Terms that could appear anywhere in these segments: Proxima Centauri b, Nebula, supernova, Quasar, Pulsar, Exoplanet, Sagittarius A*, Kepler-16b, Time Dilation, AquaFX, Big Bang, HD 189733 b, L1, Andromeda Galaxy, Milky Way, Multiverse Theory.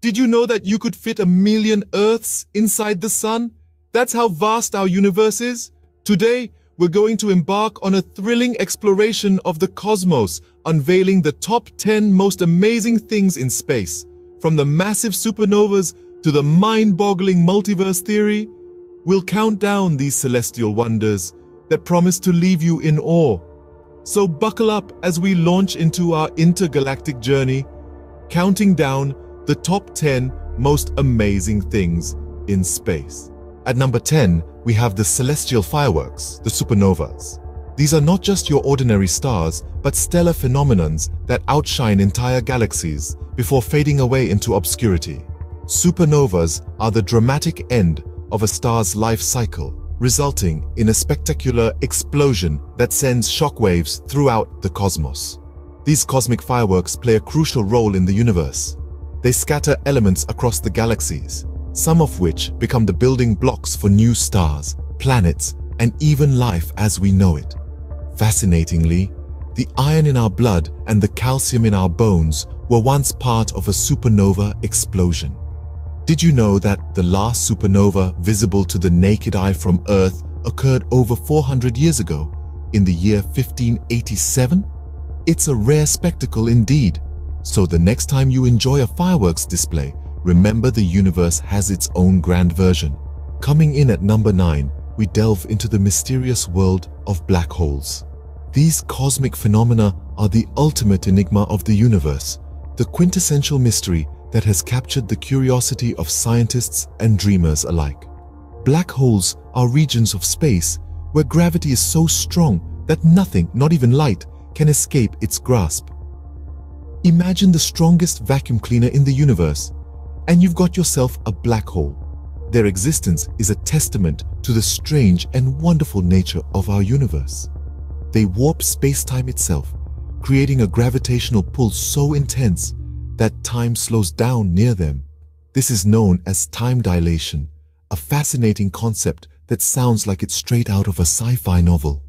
Did you know that you could fit a million Earths inside the Sun? That's how vast our universe is. Today, we're going to embark on a thrilling exploration of the cosmos, unveiling the top 10 most amazing things in space. From the massive supernovas to the mind-boggling multiverse theory, we'll count down these celestial wonders that promise to leave you in awe. So buckle up as we launch into our intergalactic journey, counting down the top 10 most amazing things in space. At number 10, we have the celestial fireworks, the supernovas. These are not just your ordinary stars, but stellar phenomena that outshine entire galaxies before fading away into obscurity. Supernovas are the dramatic end of a star's life cycle, resulting in a spectacular explosion that sends shockwaves throughout the cosmos. These cosmic fireworks play a crucial role in the universe. They scatter elements across the galaxies, some of which become the building blocks for new stars, planets, and even life as we know it. Fascinatingly, the iron in our blood and the calcium in our bones were once part of a supernova explosion. Did you know that the last supernova visible to the naked eye from Earth occurred over 400 years ago, in the year 1587? It's a rare spectacle indeed. So the next time you enjoy a fireworks display, remember the universe has its own grand version. Coming in at number 9, we delve into the mysterious world of black holes. These cosmic phenomena are the ultimate enigma of the universe, the quintessential mystery that has captured the curiosity of scientists and dreamers alike. Black holes are regions of space where gravity is so strong that nothing, not even light, can escape its grasp. Imagine the strongest vacuum cleaner in the universe, and you've got yourself a black hole. Their existence is a testament to the strange and wonderful nature of our universe. They warp space-time itself, creating a gravitational pull so intense that time slows down near them. This is known as time dilation, a fascinating concept that sounds like it's straight out of a sci-fi novel.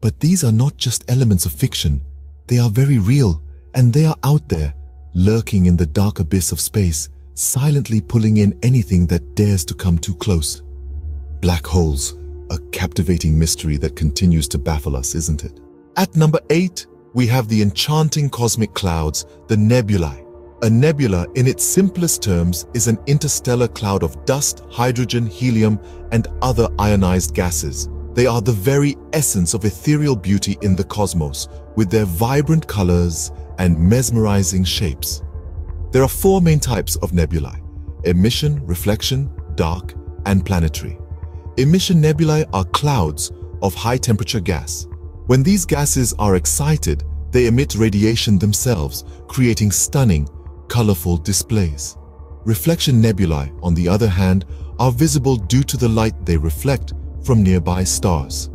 But these are not just elements of fiction. They are very real, and they are out there, lurking in the dark abyss of space, silently pulling in anything that dares to come too close. Black holes, a captivating mystery that continues to baffle us, isn't it? At number 8, we have the enchanting cosmic clouds, the nebulae. A nebula, in its simplest terms, is an interstellar cloud of dust, hydrogen, helium, and other ionized gases. They are the very essence of ethereal beauty in the cosmos, with their vibrant colors and mesmerizing shapes. There are 4 main types of nebulae: emission, reflection, dark, and planetary. Emission nebulae are clouds of high-temperature gas. When these gases are excited, they emit radiation themselves, creating stunning, colorful displays. Reflection nebulae, on the other hand, are visible due to the light they reflect from nearby stars.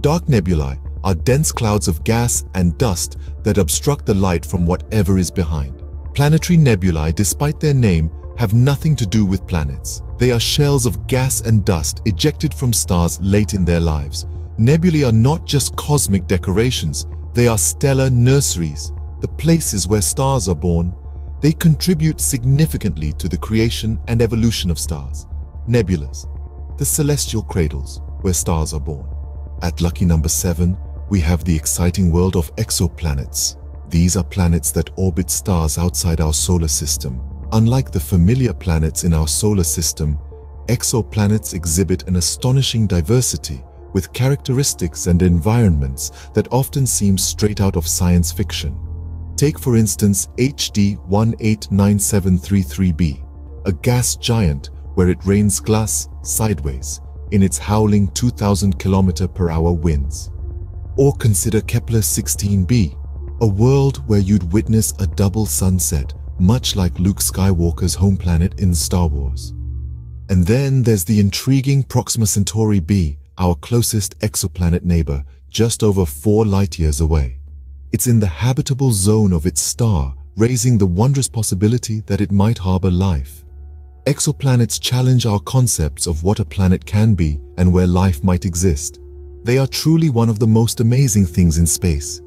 Dark nebulae are dense clouds of gas and dust that obstruct the light from whatever is behind. Planetary nebulae, despite their name, have nothing to do with planets. They are shells of gas and dust ejected from stars late in their lives. Nebulae are not just cosmic decorations, they are stellar nurseries, the places where stars are born. They contribute significantly to the creation and evolution of stars. Nebulas, the celestial cradles where stars are born. At lucky number 7, we have the exciting world of exoplanets. These are planets that orbit stars outside our solar system. Unlike the familiar planets in our solar system, exoplanets exhibit an astonishing diversity, with characteristics and environments that often seem straight out of science fiction. Take for instance HD 189733 b, a gas giant where it rains glass sideways in its howling 2,000 km/h winds. Or consider Kepler-16b, a world where you'd witness a double sunset, much like Luke Skywalker's home planet in Star Wars. And then there's the intriguing Proxima Centauri b, our closest exoplanet neighbor, just over 4 light-years away. It's in the habitable zone of its star, raising the wondrous possibility that it might harbor life. Exoplanets challenge our concepts of what a planet can be and where life might exist. They are truly one of the most amazing things in space.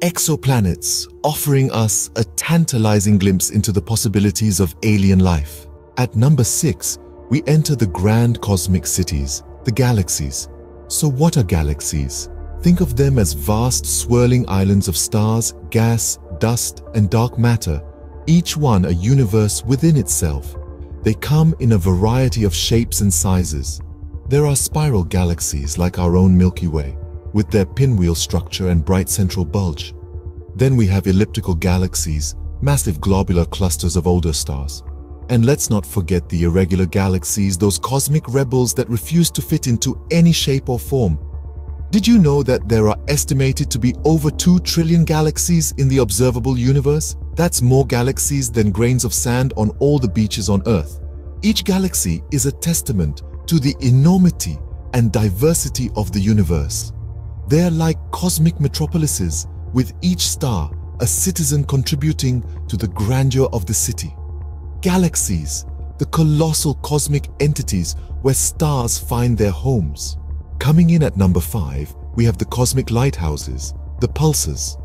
exoplanets, offering us a tantalizing glimpse into the possibilities of alien life. At number 6, we enter the grand cosmic cities, the galaxies. So what are galaxies? Think of them as vast swirling islands of stars, gas, dust, and dark matter, each one a universe within itself. They come in a variety of shapes and sizes. There are spiral galaxies like our own Milky Way, with their pinwheel structure and bright central bulge. Then we have elliptical galaxies, massive globular clusters of older stars. And let's not forget the irregular galaxies, those cosmic rebels that refuse to fit into any shape or form. Did you know that there are estimated to be over 2 trillion galaxies in the observable universe? That's more galaxies than grains of sand on all the beaches on Earth. Each galaxy is a testament to the enormity and diversity of the universe. They're like cosmic metropolises, with each star a citizen contributing to the grandeur of the city. Galaxies, the colossal cosmic entities where stars find their homes. Coming in at number 5, we have the cosmic lighthouses, the pulsars.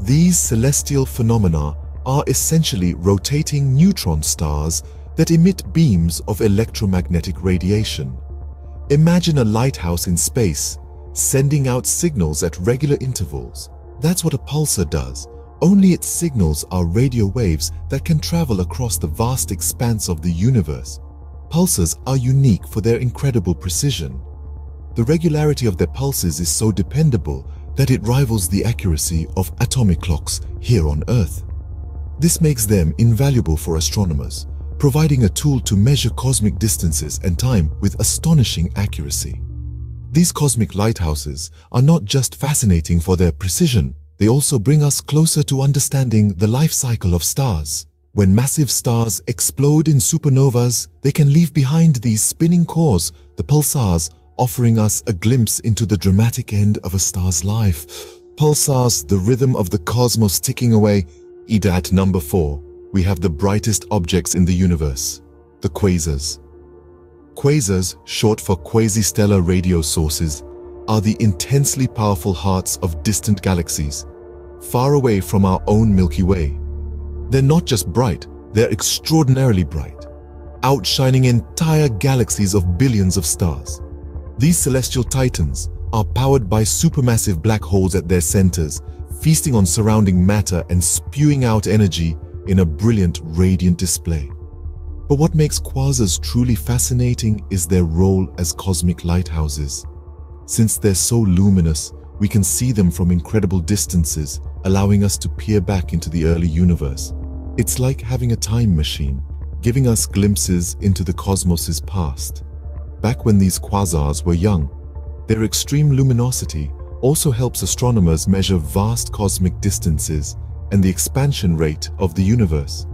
These celestial phenomena are essentially rotating neutron stars that emit beams of electromagnetic radiation. Imagine a lighthouse in space, sending out signals at regular intervals. That's what a pulsar does, only its signals are radio waves that can travel across the vast expanse of the universe. Pulsars are unique for their incredible precision. The regularity of their pulses is so dependable that it rivals the accuracy of atomic clocks here on Earth. This makes them invaluable for astronomers, providing a tool to measure cosmic distances and time with astonishing accuracy. These cosmic lighthouses are not just fascinating for their precision, they also bring us closer to understanding the life cycle of stars. When massive stars explode in supernovas, they can leave behind these spinning cores, the pulsars, offering us a glimpse into the dramatic end of a star's life. Pulsars, the rhythm of the cosmos ticking away. At number 4, we have the brightest objects in the universe, the quasars. Quasars, short for quasi-stellar radio sources, are the intensely powerful hearts of distant galaxies, far away from our own Milky Way. They're not just bright, they're extraordinarily bright, outshining entire galaxies of billions of stars. These celestial titans are powered by supermassive black holes at their centers, feasting on surrounding matter and spewing out energy in a brilliant, radiant display. But what makes quasars truly fascinating is their role as cosmic lighthouses. Since they're so luminous, we can see them from incredible distances, allowing us to peer back into the early universe. It's like having a time machine, giving us glimpses into the cosmos's past. Back when these quasars were young, their extreme luminosity also helps astronomers measure vast cosmic distances and the expansion rate of the universe,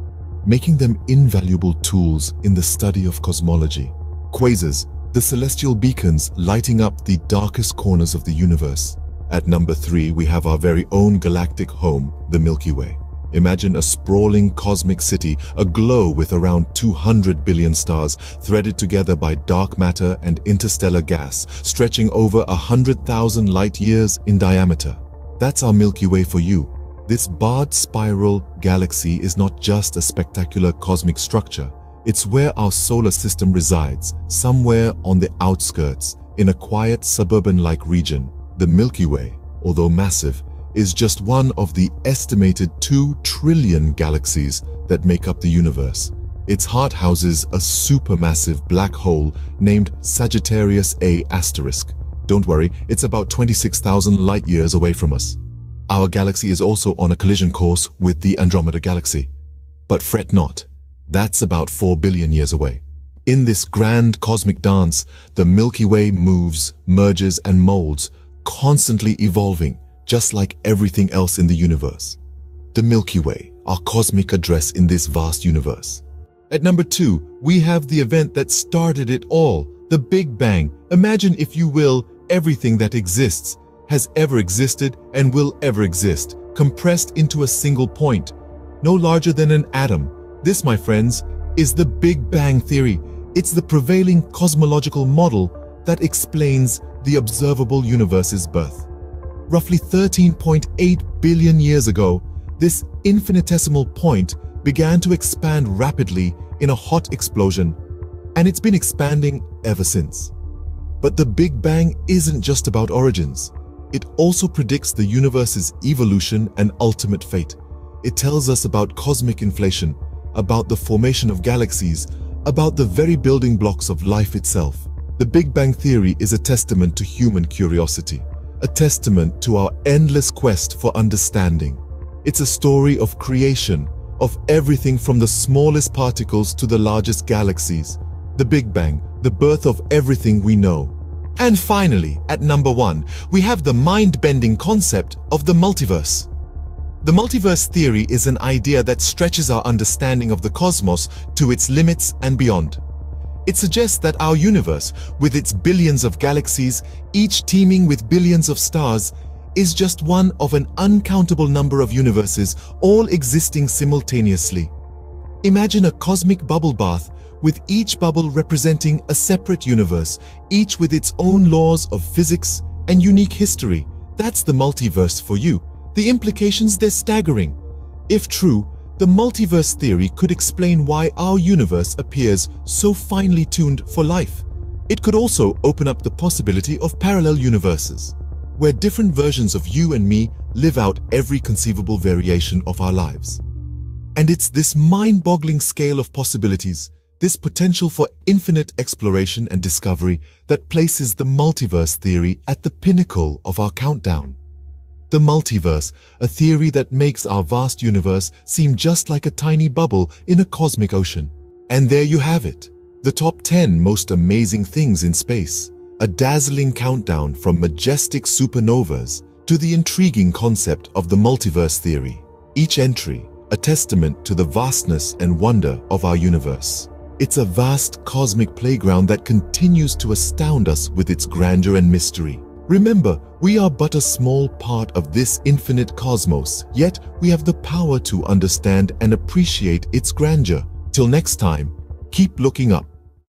making them invaluable tools in the study of cosmology. Quasars, the celestial beacons lighting up the darkest corners of the universe. At number 3, we have our very own galactic home, the Milky Way. Imagine a sprawling cosmic city aglow with around 200 billion stars threaded together by dark matter and interstellar gas, stretching over 100,000 light-years in diameter. That's our Milky Way for you. This barred spiral galaxy is not just a spectacular cosmic structure, it's where our solar system resides, somewhere on the outskirts, in a quiet suburban-like region. The Milky Way, although massive, is just one of the estimated 2 trillion galaxies that make up the universe. Its heart houses a supermassive black hole named Sagittarius A*. Don't worry, it's about 26,000 light-years away from us. Our galaxy is also on a collision course with the Andromeda Galaxy. But fret not, that's about 4 billion years away. In this grand cosmic dance, the Milky Way moves, merges, and molds, constantly evolving, just like everything else in the universe. The Milky Way, our cosmic address in this vast universe. At number 2, we have the event that started it all, the Big Bang. Imagine, if you will, everything that exists, has ever existed and will ever exist, compressed into a single point, no larger than an atom. This, my friends, is the Big Bang theory. It's the prevailing cosmological model that explains the observable universe's birth. Roughly 13.8 billion years ago, this infinitesimal point began to expand rapidly in a hot explosion, and it's been expanding ever since. But the Big Bang isn't just about origins. It also predicts the universe's evolution and ultimate fate. It tells us about cosmic inflation, about the formation of galaxies, about the very building blocks of life itself. The Big Bang Theory is a testament to human curiosity, a testament to our endless quest for understanding. It's a story of creation, of everything from the smallest particles to the largest galaxies. The Big Bang, the birth of everything we know. And finally, at number 1, we have the mind-bending concept of the multiverse. The multiverse theory is an idea that stretches our understanding of the cosmos to its limits and beyond. It suggests that our universe, with its billions of galaxies, each teeming with billions of stars, is just one of an uncountable number of universes all existing simultaneously. Imagine a cosmic bubble bath, with each bubble representing a separate universe, each with its own laws of physics and unique history. That's the multiverse for you. The implications, they're staggering. If true, the multiverse theory could explain why our universe appears so finely tuned for life. It could also open up the possibility of parallel universes, where different versions of you and me live out every conceivable variation of our lives. And it's this mind-boggling scale of possibilities, this potential for infinite exploration and discovery, that places the multiverse theory at the pinnacle of our countdown. The multiverse, a theory that makes our vast universe seem just like a tiny bubble in a cosmic ocean. And there you have it, the top 10 most amazing things in space. A dazzling countdown from majestic supernovas to the intriguing concept of the multiverse theory. Each entry, a testament to the vastness and wonder of our universe. It's a vast cosmic playground that continues to astound us with its grandeur and mystery. Remember, we are but a small part of this infinite cosmos, yet we have the power to understand and appreciate its grandeur. Till next time, keep looking up.